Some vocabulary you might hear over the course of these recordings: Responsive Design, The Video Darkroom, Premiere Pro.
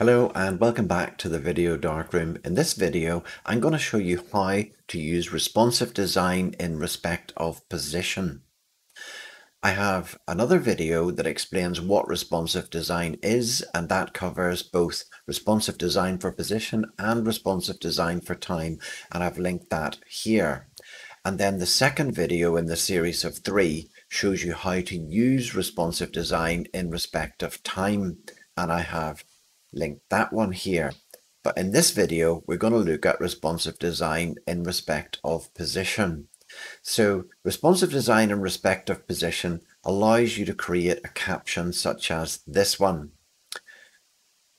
Hello and welcome back to the Video Darkroom. In this video, I'm going to show you how to use responsive design in respect of position. I have another video that explains what responsive design is, and that covers both responsive design for position and responsive design for time, and I've linked that here. And then the second video in the series of three shows you how to use responsive design in respect of time, and I have link that one here. But in this video, we're going to look at responsive design in respect of position. So responsive design in respect of position allows you to create a caption such as this one.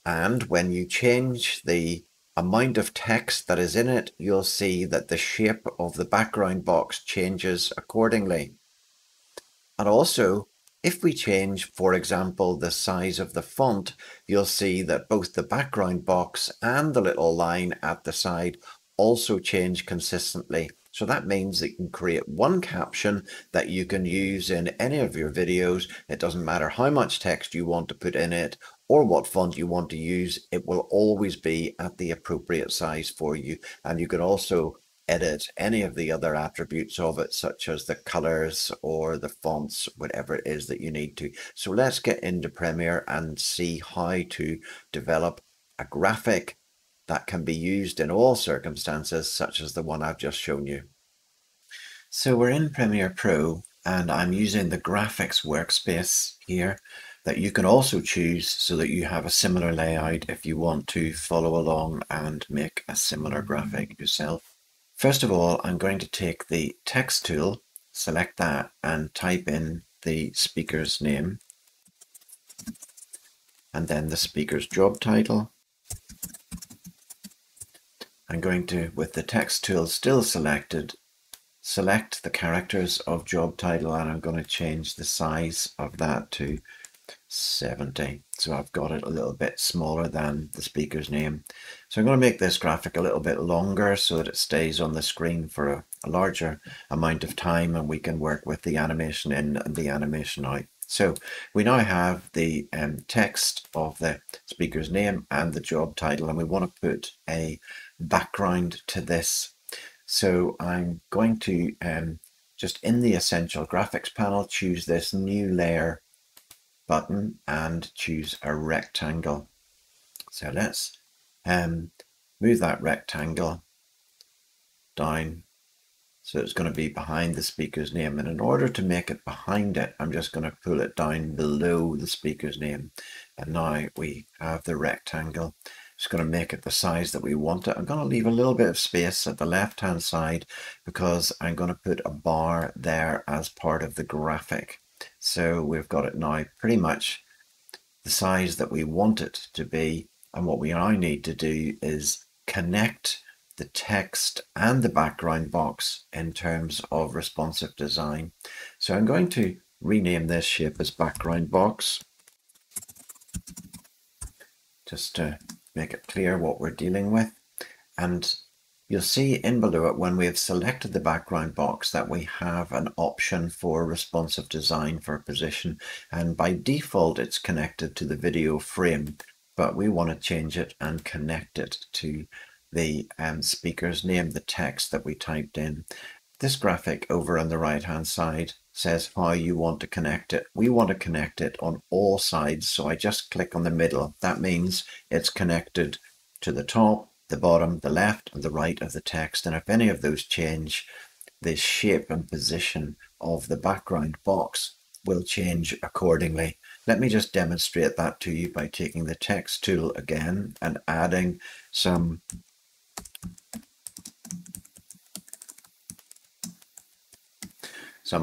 And when you change the amount of text that is in it, you'll see that the shape of the background box changes accordingly. And also, if we change, for example, the size of the font, you'll see that both the background box and the little line at the side also change consistently. So that means that you can create one caption that you can use in any of your videos. It doesn't matter how much text you want to put in it or what font you want to use. It will always be at the appropriate size for you. And you can also edit any of the other attributes of it, such as the colors or the fonts, whatever it is that you need to. So let's get into Premiere and see how to develop a graphic that can be used in all circumstances, such as the one I've just shown you. So we're in Premiere Pro, and I'm using the graphics workspace here that you can also choose so that you have a similar layout if you want to follow along and make a similar graphic yourself. First of all, I'm going to take the text tool, select that, and type in the speaker's name, and then the speaker's job title. I'm going to, with the text tool still selected, select the characters of job title, and I'm going to change the size of that to 70. So I've got it a little bit smaller than the speaker's name. So I'm going to make this graphic a little bit longer so that it stays on the screen for a larger amount of time, and we can work with the animation in and the animation out. So we now have the text of the speaker's name and the job title, and we want to put a background to this. So I'm going to just in the Essential Graphics panel, choose this new layer button and choose a rectangle. So let's move that rectangle down so it's going to be behind the speaker's name, and in order to make it behind it, I'm just going to pull it down below the speaker's name, and now we have the rectangle. It's going to make it the size that we want it. I'm going to leave a little bit of space at the left hand side because I'm going to put a bar there as part of the graphic. So we've got it now pretty much the size that we want it to be. And what we now need to do is connect the text and the background box in terms of responsive design. So I'm going to rename this shape as background box, just to make it clear what we're dealing with. And you'll see in below it, when we have selected the background box, that we have an option for responsive design for position. And by default, it's connected to the video frame, but we want to change it and connect it to the speaker's name, the text that we typed in. This graphic over on the right-hand side says how you want to connect it. We want to connect it on all sides, so I just click on the middle. That means it's connected to the top, the bottom, the left and the right of the text, and if any of those change, the shape and position of the background box will change accordingly. Let me just demonstrate that to you by taking the text tool again and adding some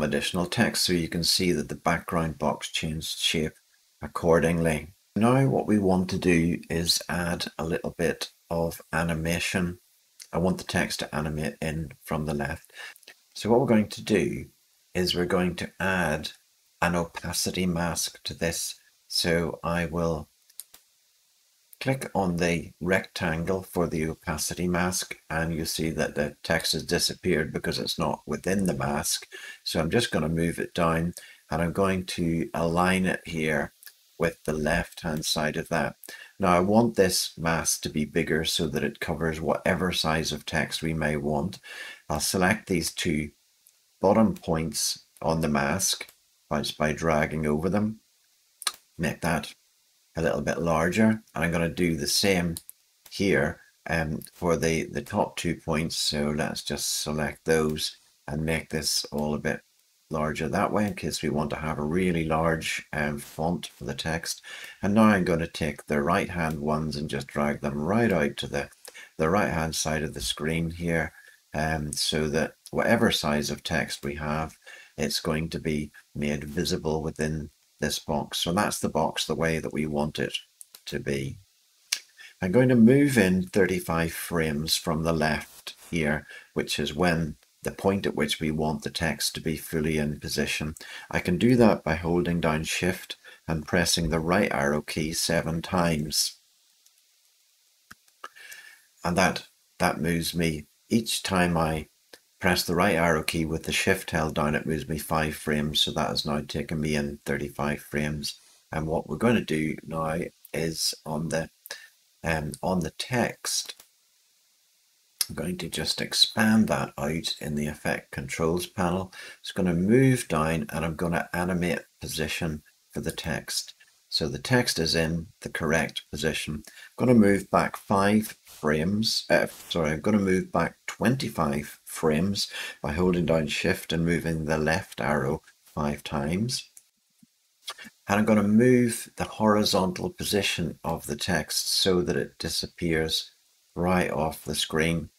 additional text so you can see that the background box changed shape accordingly. Now what we want to do is add a little bit of animation. I want the text to animate in from the left. So what we're going to do is we're going to add an opacity mask to this. So I will click on the rectangle for the opacity mask, and you see that the text has disappeared because it's not within the mask. So I'm just going to move it down, and I'm going to align it here with the left hand side of that. Now I want this mask to be bigger so that it covers whatever size of text we may want. I'll select these two bottom points on the mask just by dragging over them. Make that a little bit larger, and I'm going to do the same here for the top 2 points. So let's just select those and make this all a bit larger that way in case we want to have a really large font for the text. And now I'm going to take the right hand ones and just drag them right out to the right hand side of the screen here, so that whatever size of text we have, it's going to be made visible within this box. So that's the box the way that we want it to be. I'm going to move in 35 frames from the left here, which is when the point at which we want the text to be fully in position. I can do that by holding down Shift and pressing the right arrow key 7 times. And that moves me, each time I press the right arrow key with the Shift held down, it moves me 5 frames. So that has now taken me in 35 frames. And what we're going to do now is on the text, I'm going to just expand that out in the Effect Controls panel. It's going to move down, and I'm going to animate position for the text. So the text is in the correct position. I'm going to move back 5 frames. I'm going to move back 25 frames by holding down Shift and moving the left arrow 5 times. And I'm going to move the horizontal position of the text so that it disappears right off the screen.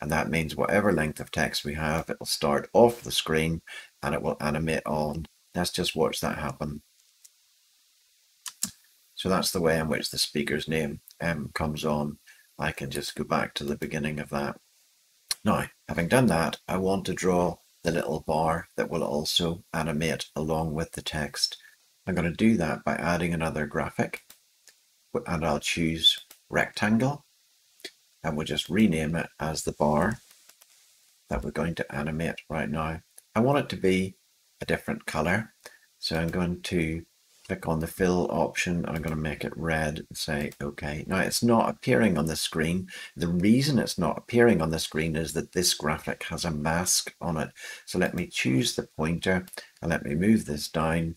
And that means whatever length of text we have, it will start off the screen and it will animate on. Let's just watch that happen. So that's the way in which the speaker's name comes on. I can just go back to the beginning of that. Now, having done that, I want to draw the little bar that will also animate along with the text. I'm going to do that by adding another graphic, and I'll choose rectangle, and we'll just rename it as the bar that we're going to animate right now. I want it to be a different color, so I'm going to click on the fill option, and I'm going to make it red and say OK. Now it's not appearing on the screen. The reason it's not appearing on the screen is that this graphic has a mask on it. So let me choose the pointer and let me move this down.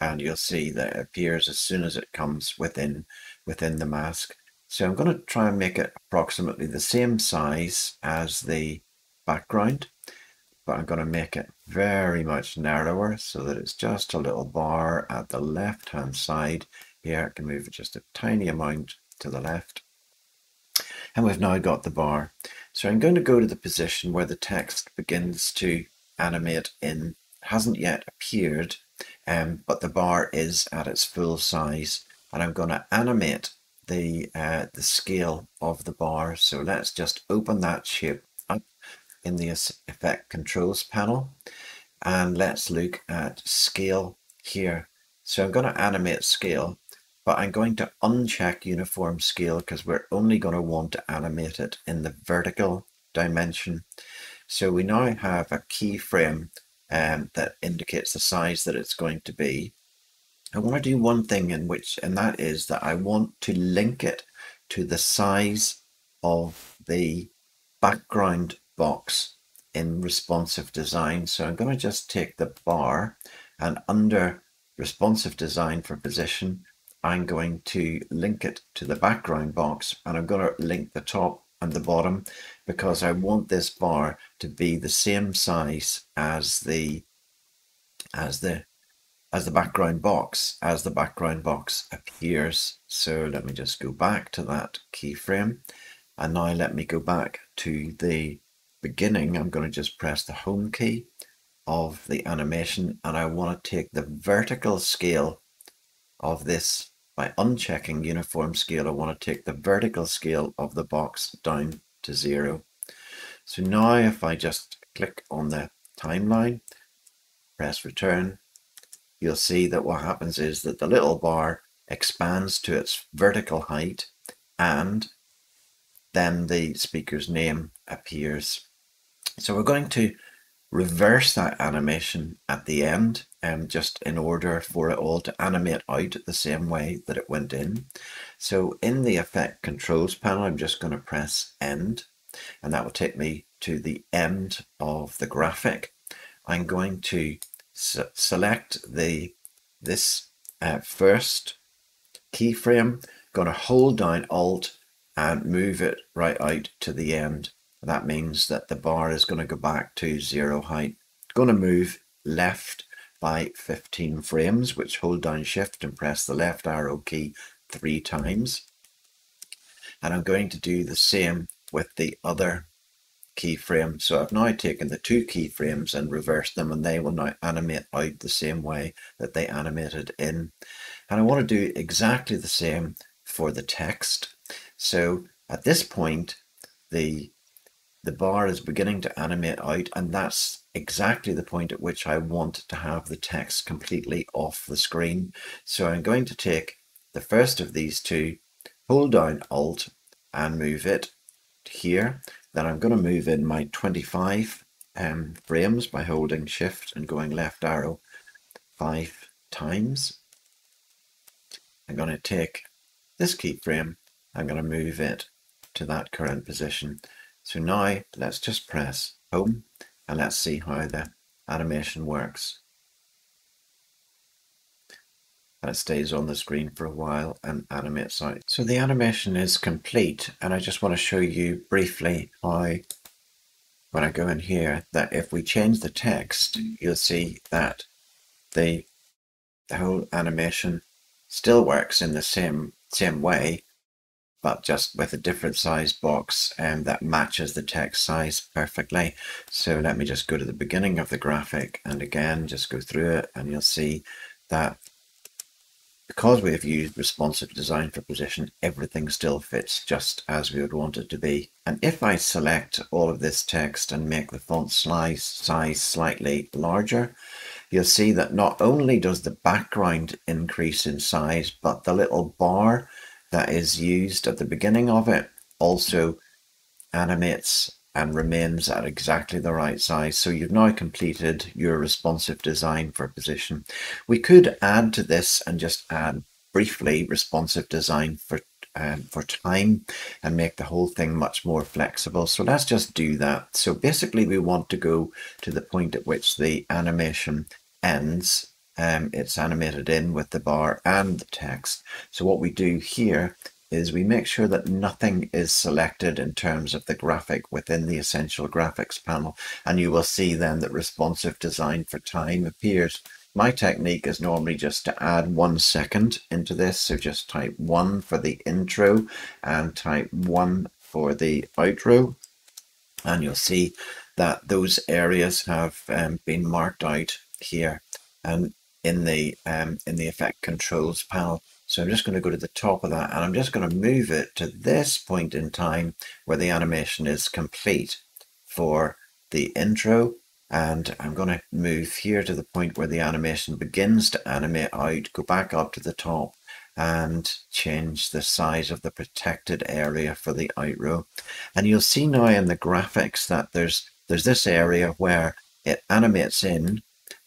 And you'll see that it appears as soon as it comes within the mask. So I'm going to try and make it approximately the same size as the background, but I'm going to make it very much narrower so that it's just a little bar at the left hand side here. I can move it just a tiny amount to the left, and we've now got the bar. So I'm going to go to the position where the text begins to animate in. It hasn't yet appeared, but the bar is at its full size, and I'm going to animate the scale of the bar. So let's just open that shape up in the Effect Controls panel, and let's look at scale here. So I'm going to animate scale, but I'm going to uncheck uniform scale because we're only going to want to animate it in the vertical dimension. So we now have a keyframe that indicates the size that it's going to be. I want to do one thing and that is that I want to link it to the size of the background box in responsive design. So I'm going to just take the bar, and under responsive design for position, I'm going to link it to the background box, and I'm going to link the top and the bottom because I want this bar to be the same size as the background box appears. So let me just go back to that keyframe, and now let me go back to the beginning. I'm going to just press the home key of the animation, and I want to take the vertical scale of this. By unchecking uniform scale, I want to take the vertical scale of the box down to 0. So now if I just click on the timeline, press return, you'll see that what happens is that the little bar expands to its vertical height, and then the speaker's name appears. So we're going to reverse that animation at the end just in order for it all to animate out the same way that it went in. So in the effect controls panel, I'm just going to press end, and that will take me to the end of the graphic. I'm going to select this first keyframe, going to hold down Alt and move it right out to the end. That means that the bar is going to go back to zero height. Going to move left by 15 frames, which hold down Shift and press the left arrow key 3 times. And I'm going to do the same with the other keyframe. So I've now taken the two keyframes and reversed them, and they will now animate out the same way that they animated in. And I want to do exactly the same for the text. So at this point, the bar is beginning to animate out, and that's exactly the point at which I want to have the text completely off the screen. So I'm going to take the first of these two, hold down Alt and move it to here. Then I'm going to move in my 25 frames by holding Shift and going left arrow 5 times. I'm going to take this keyframe, I'm going to move it to that current position. So now let's just press home and let's see how the animation works. And it stays on the screen for a while and animates out. So the animation is complete, and I just want to show you briefly how, when I go in here, that if we change the text, you'll see that the whole animation still works in the same way, but just with a different size box that matches the text size perfectly. So let me just go to the beginning of the graphic and again just go through it, and you'll see that because we have used responsive design for position, everything still fits just as we would want it to be. And if I select all of this text and make the font size slightly larger, you'll see that not only does the background increase in size, but the little bar that is used at the beginning of it also animates and remains at exactly the right size. So you've now completed your responsive design for position. We could add to this and just add briefly responsive design for time and make the whole thing much more flexible. So let's just do that. So basically we want to go to the point at which the animation ends. It's animated in with the bar and the text. So what we do here is we make sure that nothing is selected in terms of the graphic within the Essential Graphics panel, and you will see then that responsive design for time appears. My technique is normally just to add 1 second into this, so just type 1 for the intro and type 1 for the outro, and you'll see that those areas have been marked out here and in the effect controls panel. So I'm just going to go to the top of that, and I'm just going to move it to this point in time where the animation is complete for the intro. And I'm going to move here to the point where the animation begins to animate out, go back up to the top and change the size of the protected area for the outro. And you'll see now in the graphics that there's this area where it animates in,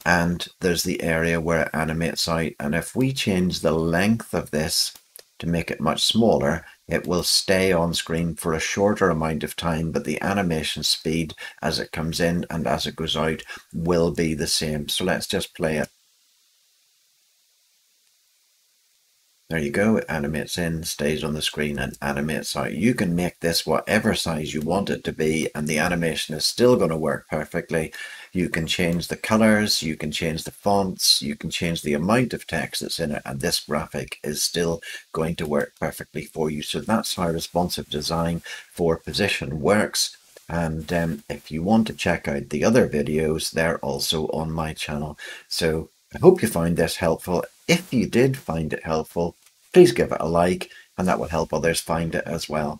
and there's the area where it animates out. And if we change the length of this to make it much smaller, it will stay on screen for a shorter amount of time, but the animation speed as it comes in and as it goes out will be the same. So let's just play it. There you go, it animates in, stays on the screen and animates out. You can make this whatever size you want it to be and the animation is still going to work perfectly. You can change the colors, you can change the fonts, you can change the amount of text that's in it, and this graphic is still going to work perfectly for you. So that's how responsive design for position works. And if you want to check out the other videos, they're also on my channel. So I hope you found this helpful. If you did find it helpful, please give it a like, and that will help others find it as well.